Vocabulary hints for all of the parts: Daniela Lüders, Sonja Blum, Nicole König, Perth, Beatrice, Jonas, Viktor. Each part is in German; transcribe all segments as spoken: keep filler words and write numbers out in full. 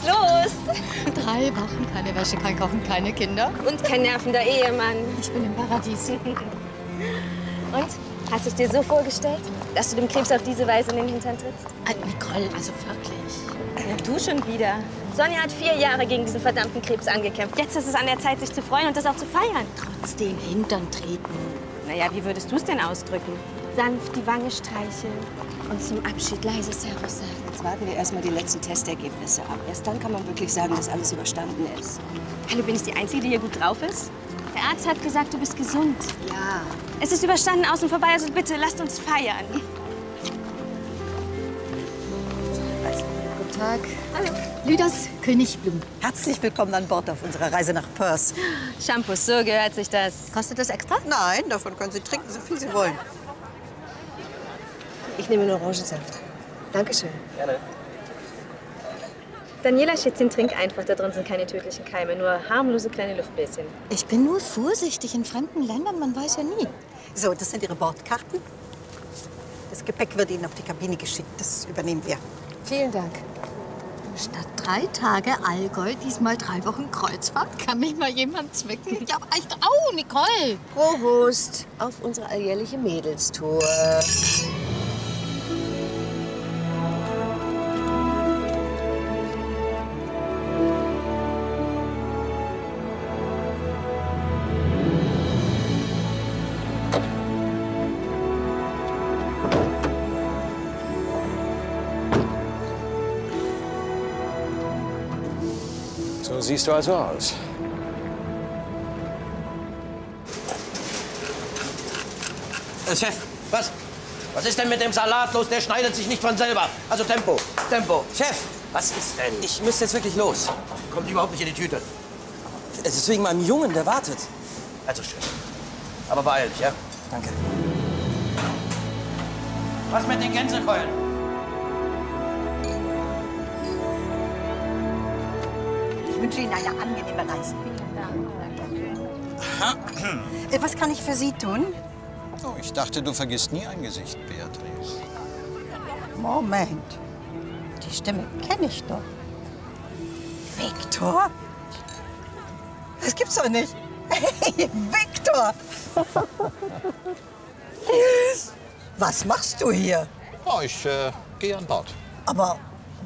geht's los. Drei Wochen keine Wäsche, kein Kochen, keine Kinder. Und kein nervender Ehemann. Ich bin im Paradies. Und? Hast du es dir so vorgestellt, dass du dem Krebs auf diese Weise in den Hintern trittst? Also Nicole, also wirklich. Ja, du schon wieder. Sonja hat vier Jahre gegen diesen verdammten Krebs angekämpft. Jetzt ist es an der Zeit, sich zu freuen und das auch zu feiern. Trotzdem Hintern treten. Na ja, wie würdest du es denn ausdrücken? Sanft die Wange streicheln und zum Abschied leise Servus sagen. Jetzt warten wir erstmal die letzten Testergebnisse ab. Erst dann kann man wirklich sagen, dass alles überstanden ist. Hallo, bin ich die Einzige, die hier gut drauf ist? Der Arzt hat gesagt, du bist gesund. Ja. Es ist überstanden, außen vorbei, also bitte, lasst uns feiern. Also, guten Tag. Hallo. Lüders, König Blum. Herzlich willkommen an Bord auf unserer Reise nach Perth. Shampoos, so gehört sich das. Kostet das extra? Nein, davon können Sie trinken, so viel Sie wollen. Ich nehme einen Orangensaft. Dankeschön. Gerne. Daniela, Schätzchen, trink einfach. Da drin sind keine tödlichen Keime, nur harmlose kleine Luftbläschen. Ich bin nur vorsichtig in fremden Ländern, man weiß ja nie. So, das sind Ihre Bordkarten. Das Gepäck wird Ihnen auf die Kabine geschickt. Das übernehmen wir. Vielen Dank. Statt drei Tage Allgäu, diesmal drei Wochen Kreuzfahrt. Kann mich mal jemand zwicken? Ja, echt. Au, Nicole! Prost auf unsere alljährliche Mädelstour. So siehst du also aus. Äh, Chef, was? Was ist denn mit dem Salat los? Der schneidet sich nicht von selber. Also Tempo, Tempo. Chef, was ist denn? Ich müsste jetzt wirklich los. Kommt überhaupt nicht in die Tüte. Es ist wegen meinem Jungen, der wartet. Also schön. Aber beeil dich, ja? Danke. Was mit den Gänsekeulen? Ich wünsche Ihnen eine angenehme Reise. Was kann ich für Sie tun? Oh, ich dachte, du vergisst nie ein Gesicht, Beatrice. Moment. Die Stimme kenne ich doch. Viktor? Das gibt's doch nicht. Hey, Viktor! Was machst du hier? Oh, ich äh, gehe an Bord. Aber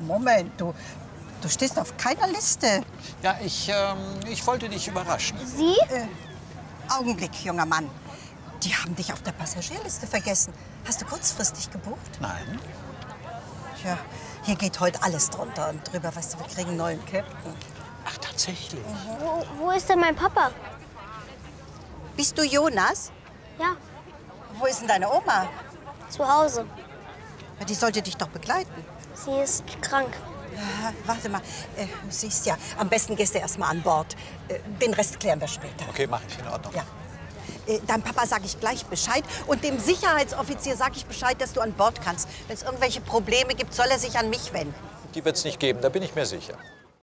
Moment, du... Du stehst auf keiner Liste. Ja, ich, ähm, ich wollte dich überraschen. Sie? Äh, Augenblick, junger Mann. Die haben dich auf der Passagierliste vergessen. Hast du kurzfristig gebucht? Nein. Tja, hier geht heute alles drunter und drüber. Weißt du, wir kriegen einen neuen Captain. Ach, tatsächlich? Mhm. Wo, wo ist denn mein Papa? Bist du Jonas? Ja. Wo ist denn deine Oma? Zu Hause. Ja, die sollte dich doch begleiten. Sie ist krank. Ja, warte mal, äh, du siehst ja, am besten gehst du erst mal an Bord. Äh, den Rest klären wir später. Okay, mach ich, in Ordnung. Ja. Äh, deinem Papa sage ich gleich Bescheid und dem Sicherheitsoffizier sage ich Bescheid, dass du an Bord kannst. Wenn es irgendwelche Probleme gibt, soll er sich an mich wenden. Die wird es nicht geben, da bin ich mir sicher.